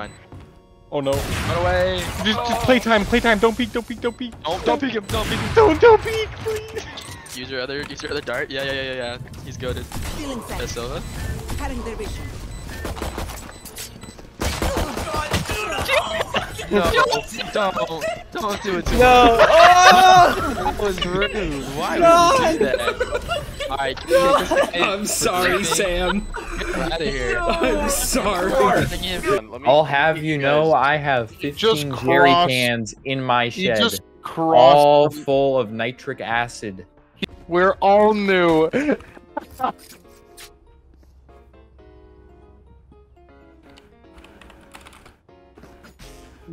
Fine. Oh no. Run away! Just playtime, playtime! Don't peek, don't peek, don't peek! Don't peek him, don't peek him! Don't peek, please! Use your other dart? Yeah. He's goated. That's Silva. No, don't do it to me. No! Oh! That was rude. Why would you do that? Alright, I'm sorry, Sam. Get out of here. I'm sorry. I'll have you know I have 15 jerry cans in my shed. All full of nitric acid. We're all new.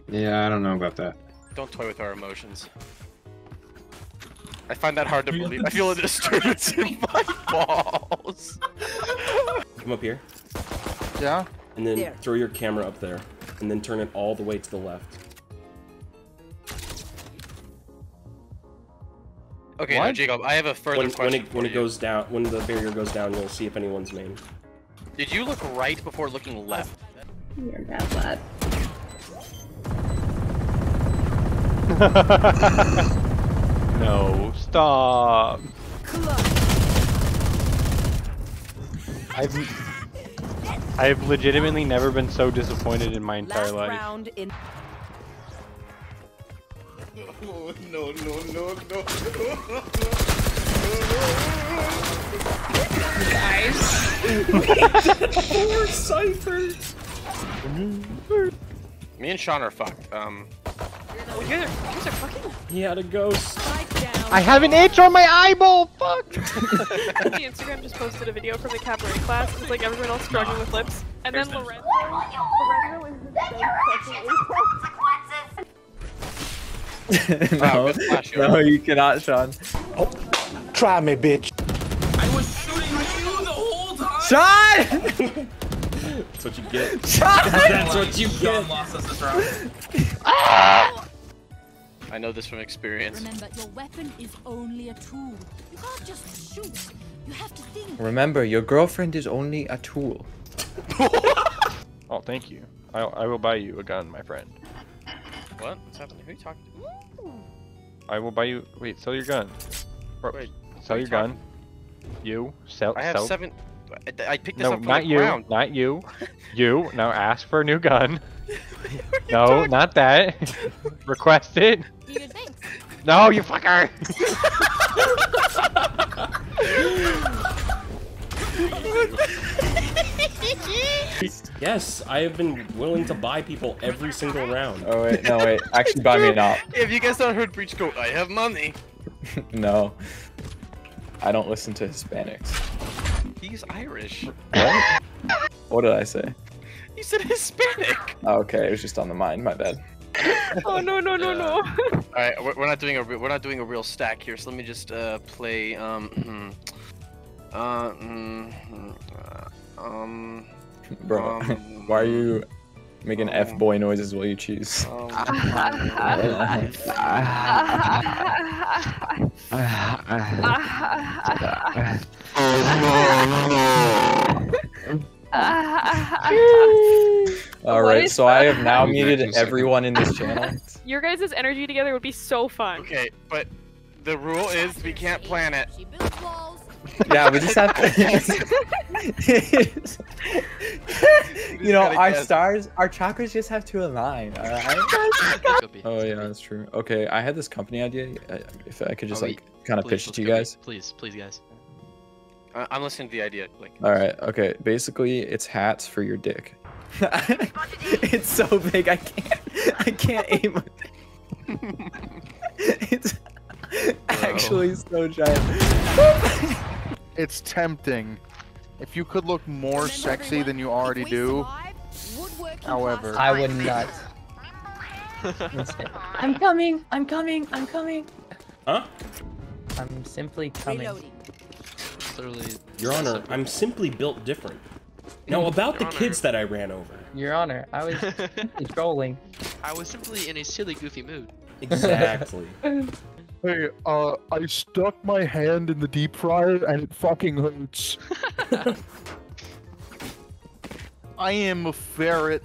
Yeah, I don't know about that. Don't toy with our emotions. I find that hard to believe. I feel a disturbance in my balls. Come up here. Yeah. And then throw your camera up there. And then turn it all the way to the left. Okay, now, Jacob, I have a further question. When it goes down, when the barrier goes down, you'll see if anyone's named. Did you look right before looking left? You're bad, lad. No, stop. I've legitimately never been so disappointed in my entire life. Oh, no. Guys. Poor Cypher. Me and Sean are fucked. You guys are fucking? He had a ghost. I have an itch on my eyeball! Fuck! The Instagram just posted a video from the cabaret class. It's like everyone else struggling with lips. And then Lorenzo. What would you learn? That your actions have consequences! No, you cannot, Sean. Oh. Try me, bitch. I was shooting you the whole time! Sean! That's what you get. That's what you get. Lost us this round. Ah! I know this from experience. Remember, your weapon is only a tool. You can't just shoot. You have to think. Remember, your girlfriend is only a tool. Oh, thank you. I will buy you a gun, my friend. What? What's happening? Who are you talking to? Ooh. I will buy you. Wait, sell your gun. Wait, sell your gun. You sell. I have sell. Seven. I picked this up from the ground. No, not you. You. Now ask for a new gun. No, not that. Request it. No, you fucker! Yes, I have been willing to buy people every single round. Oh wait, no wait. Actually buy me an op. If you guys don't heard Breach go, I have money. No. I don't listen to Hispanics. He's Irish. What? What did I say? You said Hispanic. Oh, okay, it was just on the mind. My bad. Oh no. All right, we're not doing a real stack here. So let me just play Bro, why are you making F boy noises while you cheese? Alright, so I have now muted everyone in this channel. Your guys' energy together would be so fun. Okay, but the rule is we can't plan it. Yeah, we just have to. You know, our stars, our chakras just have to align, alright? Oh, yeah, that's true. Okay, I had this company idea. If I could just, like, kind of pitch it to you guys. Please, guys. I'm listening to the idea. Like, all right. Okay. Basically, it's hats for your dick. It's so big. I can't aim with it. It's actually so giant. It's tempting. If you could look more sexy than you already do. However, I would not. I'm coming. Huh? I'm simply coming. Reloading. Your Honor, I'm simply built different. Now about the kids that I ran over. Your Honor, I was trolling. I was simply in a silly, goofy mood. Exactly. Hey, I stuck my hand in the deep fryer and it fucking hurts. I am a ferret.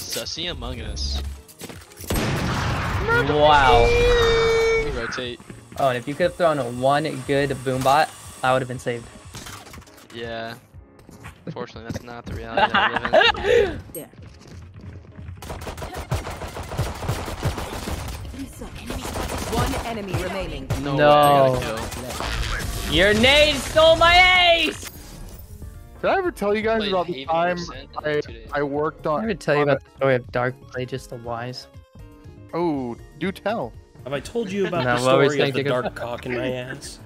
Sussy Among Us. Wow. We rotate. Oh, and if you could have thrown one good boombot, I would have been saved. Yeah. Unfortunately, that's not the reality I live in. There. One enemy remaining. No. Your nade stole my ace! Did I ever tell you guys about the time I worked on... Did I ever tell you about the story of Dark Play Just the Wise? Oh, do tell. Have I told you about the story of the dark cock in my ass?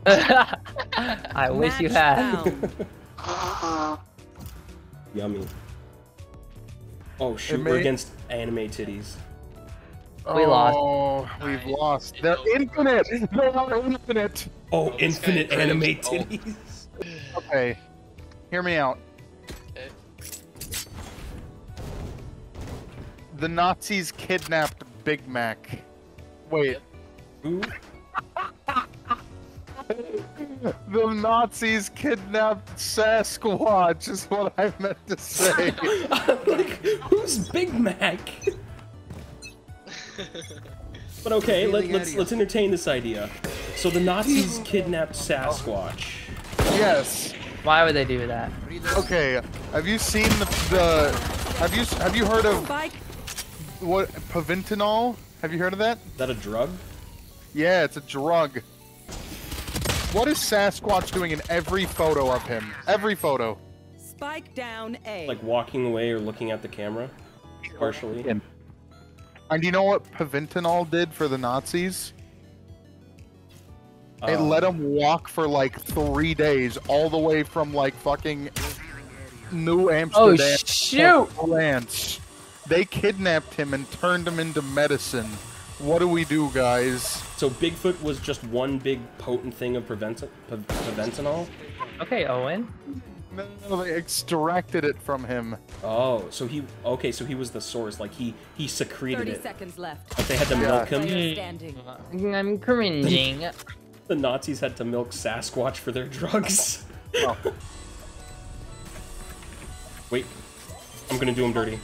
I wish you had. Yummy. Oh shoot, we're against anime titties. We lost. Oh, we've lost. They're infinite! They're not infinite! Oh, infinite anime titties. Okay. Hear me out. Okay. The Nazis kidnapped Big Mac. Wait. Who? The Nazis kidnapped Sasquatch is what I meant to say. Like, who's Big Mac? But okay, let's entertain this idea. So the Nazis kidnapped Sasquatch. Yes. Why would they do that? Okay. Have you seen have you heard of what Pavintanol? Have you heard of that? Is that a drug? Yeah, it's a drug. What is Sasquatch doing in every photo of him? Every photo. Spike down A. Like walking away or looking at the camera, partially. Yeah. And you know what Pavintanol did for the Nazis? They let him walk for like 3 days, all the way from like fucking New Amsterdam. Oh shoot! France. They kidnapped him and turned him into medicine. What do we do, guys? So Bigfoot was just one big potent thing of Pavintanol? Okay, Owen. No, they extracted it from him. Oh, so he was the source. Like he secreted it. 30 seconds left. But they had to milk him. I'm cringing. The Nazis had to milk Sasquatch for their drugs. Oh. Wait, I'm gonna do him dirty.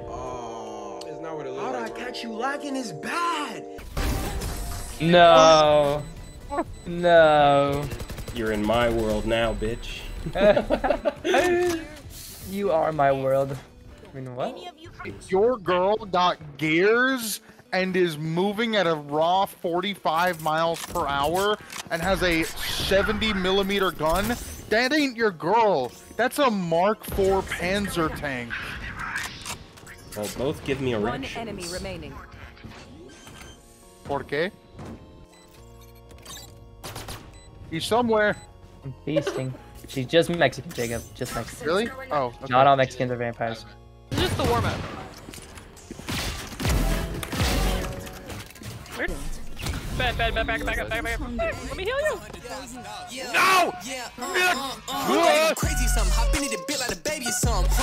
Oh, it's not what it looks like. How do I catch you lacking is bad? No. No. You're in my world now, bitch. You are my world. I mean, what? Your girl got gears and is moving at a raw 45 miles per hour and has a 70mm gun. That ain't your girl. That's a Mark IV Panzer tank. Well, both give me a wrench. One enemy remaining. Por qué? He's somewhere. I'm feasting. She's just Mexican, Jacob. Just Mexican. Really? Oh. Okay. Not all Mexicans are vampires. It's just the warm up. Back up. Let me heal you. No! Yeah. Crazy something. Hop into the bit like a baby or something.